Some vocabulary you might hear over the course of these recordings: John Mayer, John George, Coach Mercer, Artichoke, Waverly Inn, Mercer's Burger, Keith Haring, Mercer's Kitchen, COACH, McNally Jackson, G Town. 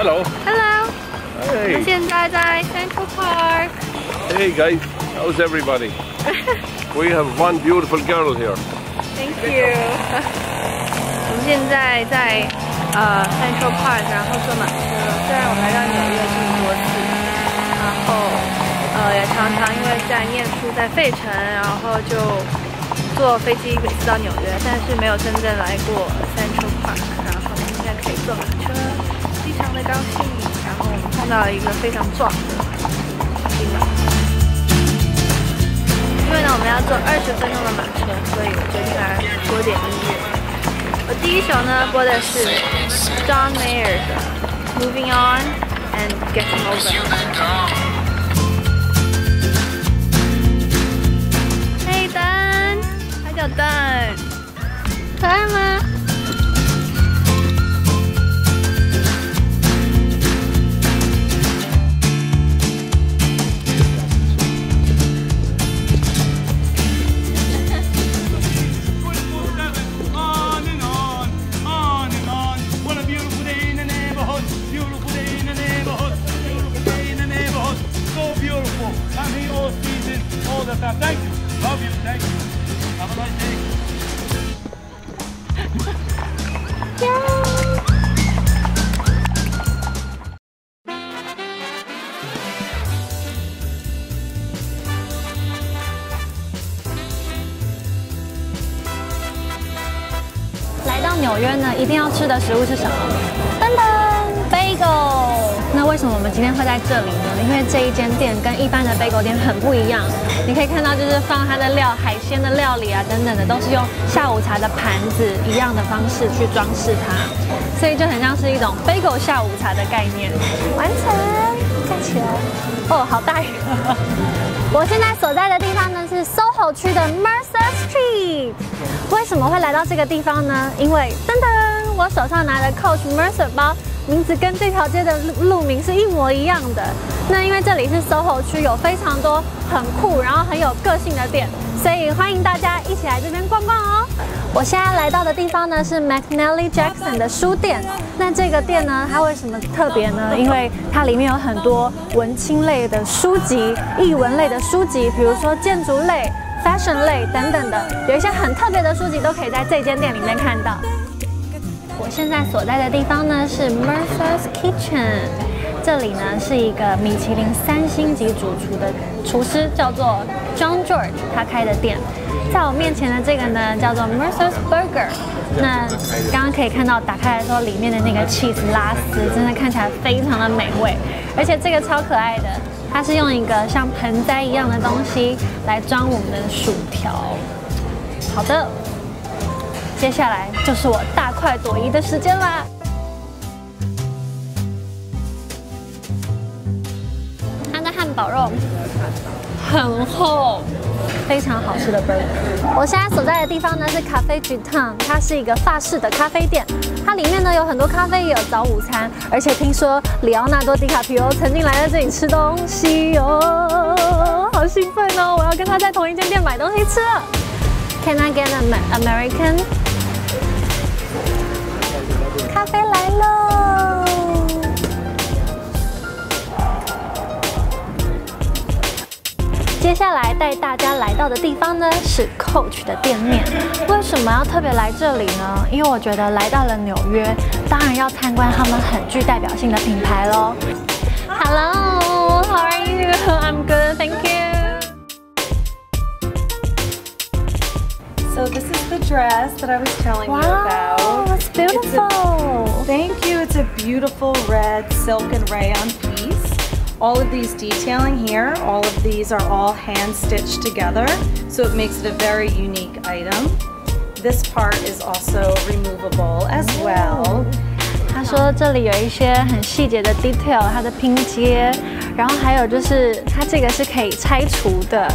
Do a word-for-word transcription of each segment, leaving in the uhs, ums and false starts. Hello. Hello. Hey. We're in Central Park. Hey guys, how's everybody? We have one beautiful girl here. Thank you. 我们现在在呃 Central Park， 然后坐马车。虽然我来到纽约这么多次，然后呃也常常因为在念书在费城，然后就坐飞机每次到纽约，但是没有真正来过 Central Park。然后现在可以坐马车，非常的高兴。然后我们看到了一个非常壮的地方。 因为呢，我们要坐二十分钟的马车，所以我决定来播点音乐。我第一首呢播的是 John Mayer 的《Moving On and Getting Over》。嘿，丹，他叫丹，可爱吗？ Thank you. Love you. Thank you. Have a nice day. Yay! 来到纽约呢，一定要吃的食物是什么？噔噔 ，bagel。 那为什么我们今天会在这里呢？因为这一间店跟一般的 bagel 店很不一样。你可以看到，就是放它的料、海鲜的料理啊等等的，都是用下午茶的盘子一样的方式去装饰它，所以就很像是一种 bagel 下午茶的概念。完成，站起来。哦，好大雨。我现在所在的地方呢是 SoHo 区的 Mercer Street。为什么会来到这个地方呢？因为噔噔，我手上拿的 Coach Mercer 包。 名字跟这条街的路名是一模一样的。那因为这里是 SoHo 区，有非常多很酷，然后很有个性的店，所以欢迎大家一起来这边逛逛哦。我现在来到的地方呢是 McNally Jackson 的书店。那这个店呢，它为什么特别呢？因为它里面有很多文青类的书籍、艺文类的书籍，比如说建筑类、fashion 类等等的，有一些很特别的书籍都可以在这间店里面看到。 我现在所在的地方呢是 Mercer's Kitchen， 这里呢是一个米其林三星级主厨的厨师，叫做 John George， 他开的店。在我面前的这个呢叫做 Mercer's Burger， 那刚刚可以看到打开来说里面的那个 cheese 拉丝，真的看起来非常的美味，而且这个超可爱的，它是用一个像盆栽一样的东西来装我们的薯条。好的。 接下来就是我大快朵颐的时间啦！它的汉堡肉很厚，非常好吃的 burger。我现在所在的地方呢是咖啡 G Town， 它是一个法式的咖啡店，它里面呢有很多咖啡，也有早午餐，而且听说里奥纳多·迪卡皮欧曾经来到这里吃东西哦，好兴奋哦！我要跟他在同一间店买东西吃了。Can I get an American？ 咖啡来喽！接下来带大家来到的地方呢是 Coach 的店面。为什么要特别来这里呢？因为我觉得来到了纽约，当然要参观他们很具代表性的品牌喽。Hello， how are you？ I'm good, thank you. So this is the dress that I was telling you about. Wow, that's beautiful. Thank you. It's a beautiful red silk and rayon piece. All of these detailing here, all of these are all hand stitched together, so it makes it a very unique item. This part is also removable as well. 他说这里有一些很细节的 detail， 它的拼接，然后还有就是它这个是可以拆除的。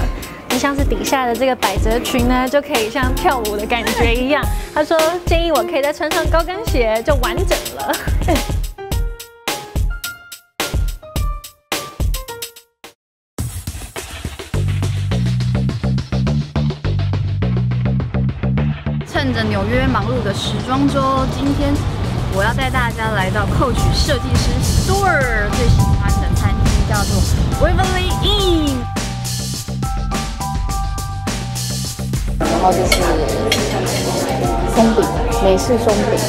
像是底下的这个百褶裙呢，就可以像跳舞的感觉一样。他说建议我可以再穿上高跟鞋，就完整了。趁着纽约忙碌的时装周，今天我要带大家来到 Coach 设计师 Store 最喜欢的餐厅，叫做 Waverly Inn。然后就是松饼，美式松饼，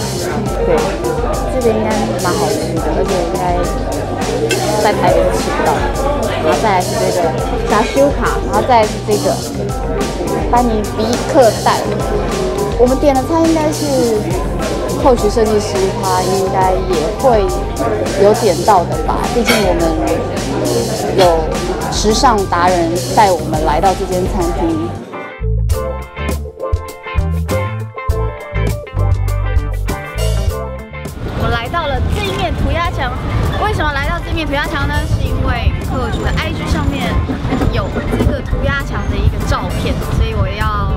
对，这个应该蛮好吃的，而且应该在台北都吃不到。然后再来是这个炸修卡，然后再来是这个班尼比克蛋。我们点的菜应该是 Coach 设计师他应该也会有点到的吧，毕竟我们有时尚达人带我们来到这间餐厅。我来到了这一面涂鸦墙，为什么来到这面涂鸦墙呢？是因为 Coach 的 I G 上面有这个涂鸦墙的一个照片，所以我要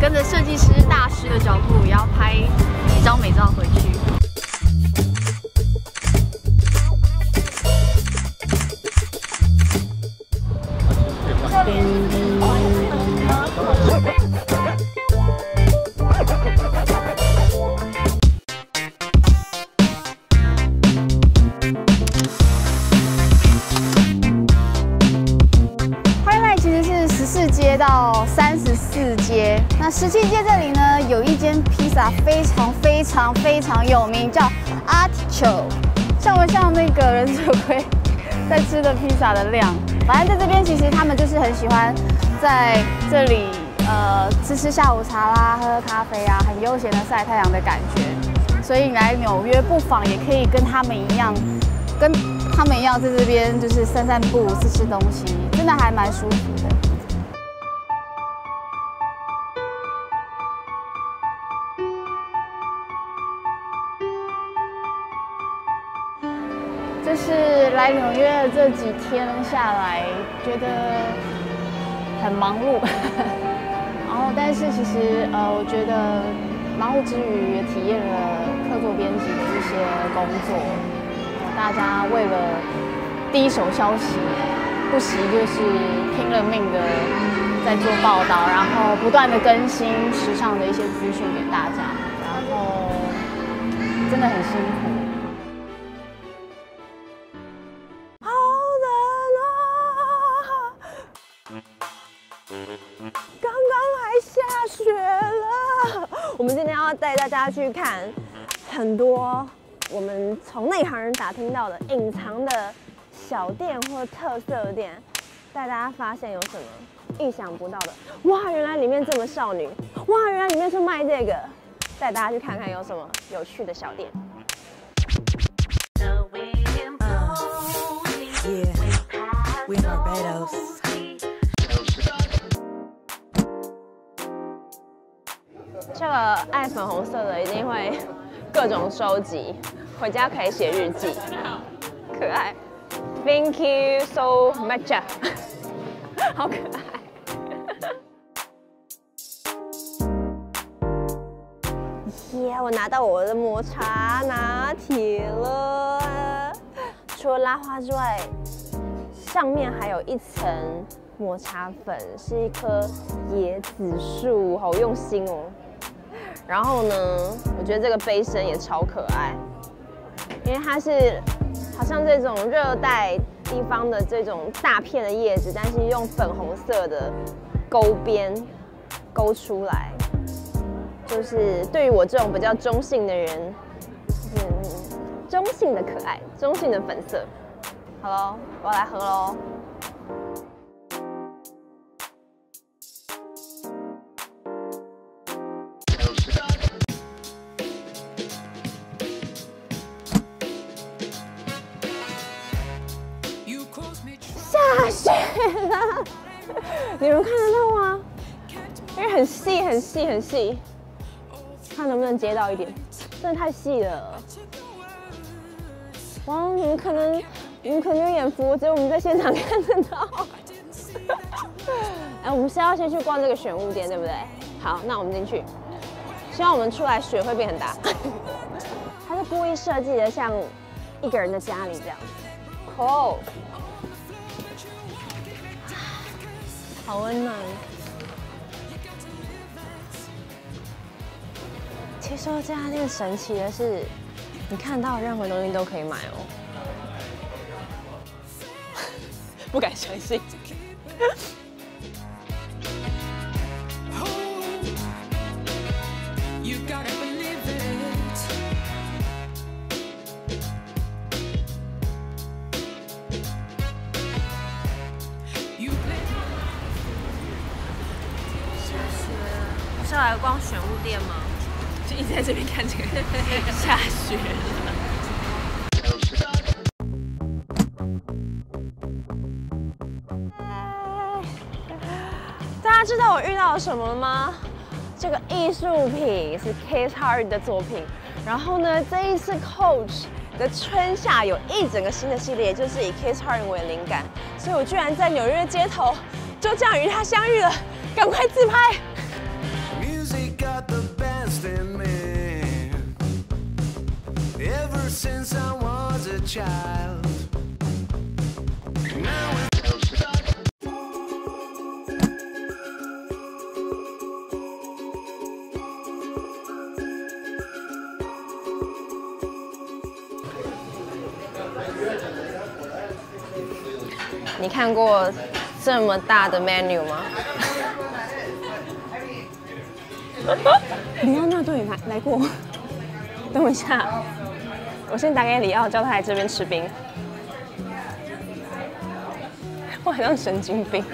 跟着设计师大师的脚步，也要拍 几张美照回去。欢迎来，其实是十四街到三十四街，那十七街这里呢， 有一间披萨非常非常非常有名，叫 Artichoke， 像不像那个人嘴龟在吃的披萨的量？反正在这边，其实他们就是很喜欢在这里呃吃吃下午茶啦，喝喝咖啡啊，很悠闲的晒太阳的感觉。所以你来纽约，不妨也可以跟他们一样，跟他们一样在这边就是散散步、吃吃东西，真的还蛮舒服的。 就是来纽约的这几天下来，觉得很忙碌，然后但是其实呃，我觉得忙碌之余也体验了客座编辑的一些工作。大家为了第一手消息，不惜就是拼了命的在做报道，然后不断的更新时尚的一些资讯给大家，然后真的很辛苦。 刚刚还下雪了，我们今天要带大家去看很多我们从内行人打听到的隐藏的小店或特色店，带大家发现有什么意想不到的。哇，原来里面这么少女！哇，原来里面是卖这个！带大家去看看有什么有趣的小店。 这个爱粉红色的一定会各种收集，回家可以写日记，可爱。Thank you so much， 好可爱。耶，yeah, 我拿到我的抹茶拿铁了。除了拉花之外，上面还有一层 抹茶粉，是一棵椰子树，好用心哦。然后呢，我觉得这个杯身也超可爱，因为它是好像这种热带地方的这种大片的叶子，但是用粉红色的勾边勾出来，就是对于我这种比较中性的人，就是中性的可爱，中性的粉色。好喽，我要来喝喽。 下雪了，你们看得到吗？因为很细很细很细，看能不能接到一点，真的太细了。哇，你们可能你们可能有眼福，只有我们在现场看得到。哎，我们是要先去逛这个选物店，对不对？好，那我们进去。希望我们出来雪会变很大。他是故意设计的，像一个人的家里这样。哦。 好温暖。其实这家店神奇的是，你看到任何东西都可以买哦，不敢相信。是来逛玄物店吗？就一直在这边看这个。下雪了。大家知道我遇到了什么了吗？这个艺术品是 Keith Haring 的作品。然后呢，这一次 Coach 的春夏有一整个新的系列，就是以 Keith Haring 为灵感，所以我居然在纽约街头就这样与他相遇了，赶快自拍！ Ever since I was a child. Now it's 你看过这么大的 menu 吗？ 李奥纳顿也来来过，等我一下，我先打给李奥，叫他来这边吃冰。我好像神经病。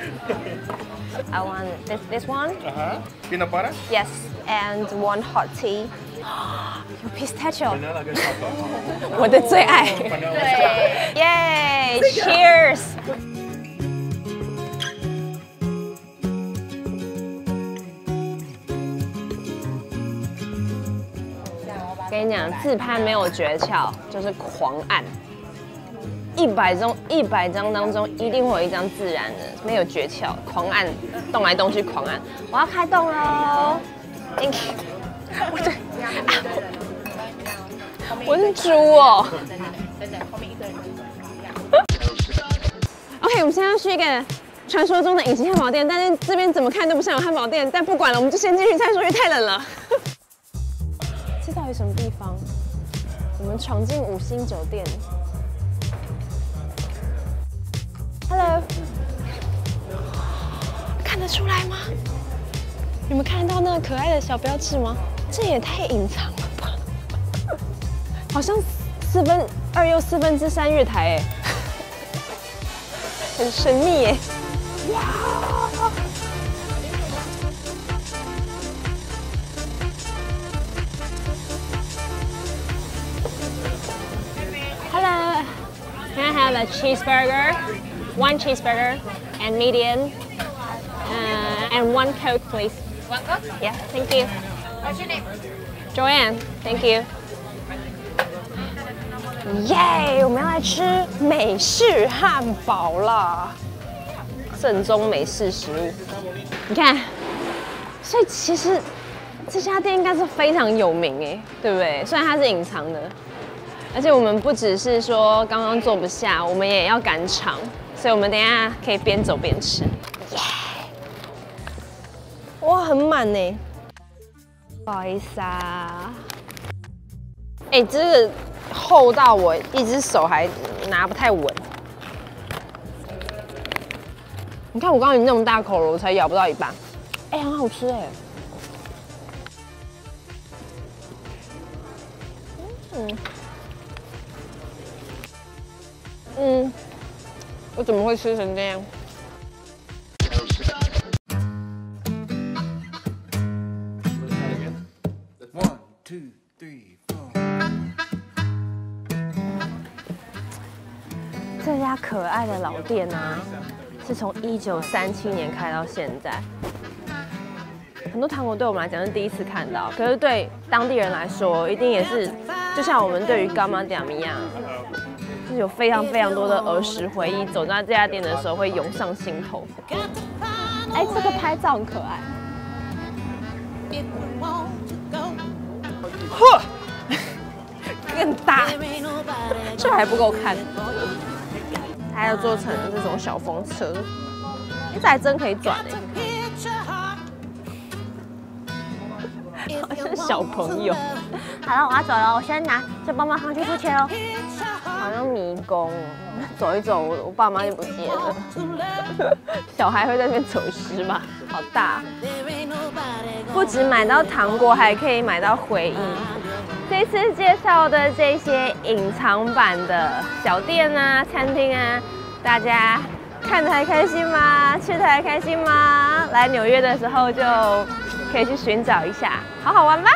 I want this this one. Uh huh. Peanut butter. Yes, and one hot tea. 有 pistachio。我的最爱。对。耶 ！Cheers。 跟你讲，自拍没有诀窍，就是狂按。一百张，一百张当中一定会有一张自然的，没有诀窍，狂按，动来动去，狂按。我要开动喽 ！Thank you。我对，啊，我是猪哦。OK， 我们现在要去一个传说中的隐形汉堡店，但是这边怎么看都不像有汉堡店。但不管了，我们就先进去再说，因为太冷了。 这到底什么地方？我们闯进五星酒店。Hello， 看得出来吗？你们看到那个可爱的小标志吗？这也太隐藏了吧！好像四分二又四分之三月台哎，很神秘哎。哇！ Can I have a cheeseburger, one cheeseburger, and medium, uh, and one Coke, please. One Coke? Yeah, thank you. What's your name? Joanne, thank you. Yay! 我们要来吃美式汉堡啦，正宗美式食物。你看，所以其实这家店应该是非常有名哎，对不对？虽然它是隐藏的。 而且我们不只是说刚刚坐不下，我们也要赶场，所以我们等一下可以边走边吃。耶！哇，很满呢。不好意思啊。哎、欸，这个厚到我一只手还拿不太稳。你看我刚刚有那么大口了，我才咬不到一半。哎、欸，很好吃哎。 嗯，我怎么会吃成这样？这家可爱的老店啊，是从一九三七年开到现在。很多糖果对我们来讲是第一次看到，可是对当地人来说，一定也是就像我们对于干妈店一样。 有非常非常多的儿时回忆，走到这家店的时候会涌上心头。哎，这个拍照很可爱。嚯，更大，这还不够看，还要做成这种小风车，这还真可以转哎，好像小朋友，好了，我要走了，我先拿这棒棒糖去付钱哦。好像迷宫哦，走一走，我爸妈就不见了。小孩会在那边走失吗？好大！不止买到糖果，还可以买到回忆。这次介绍的这些隐藏版的小店啊、餐厅啊，大家看得还开心吗？吃得还开心吗？来纽约的时候就可以去寻找一下，好好玩吧！